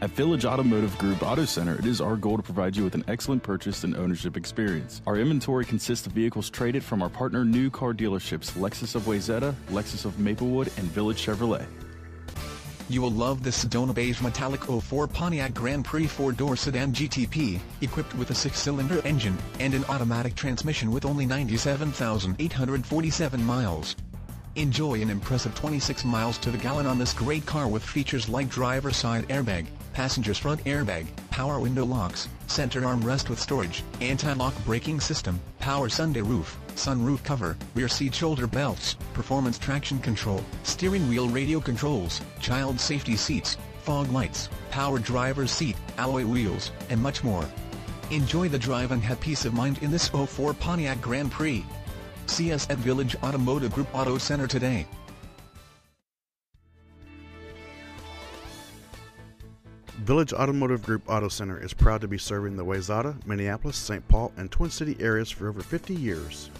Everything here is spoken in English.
At Village Automotive Group Auto Center, it is our goal to provide you with an excellent purchase and ownership experience. Our inventory consists of vehicles traded from our partner new car dealerships, Lexus of Wayzata, Lexus of Maplewood, and Village Chevrolet. You will love this Sedona Beige Metallic 04 Pontiac Grand Prix 4-door sedan GTP, equipped with a 6-cylinder engine, and an automatic transmission with only 97,847 miles. Enjoy an impressive 26 miles to the gallon on this great car with features like driver's side airbag, passenger's front airbag, power window locks, center armrest with storage, anti-lock braking system, power sundae roof, sunroof cover, rear seat shoulder belts, performance traction control, steering wheel radio controls, child safety seats, fog lights, power driver's seat, alloy wheels, and much more. Enjoy the drive and have peace of mind in this 04 Pontiac Grand Prix. See us at Village Automotive Group Auto Center today. Village Automotive Group Auto Center is proud to be serving the Wayzata, Minneapolis, St. Paul, and Twin City areas for over 50 years.